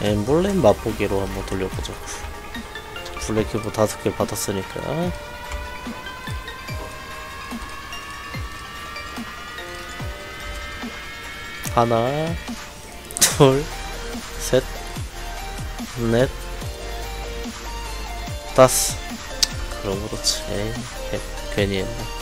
엠블렘 맛보기로 한번 돌려보죠. 블랙 큐브 5개 받았으니까. 하나, 둘, 셋, 넷, 다섯. 그럼 그렇지. 에이, 괜히 했네.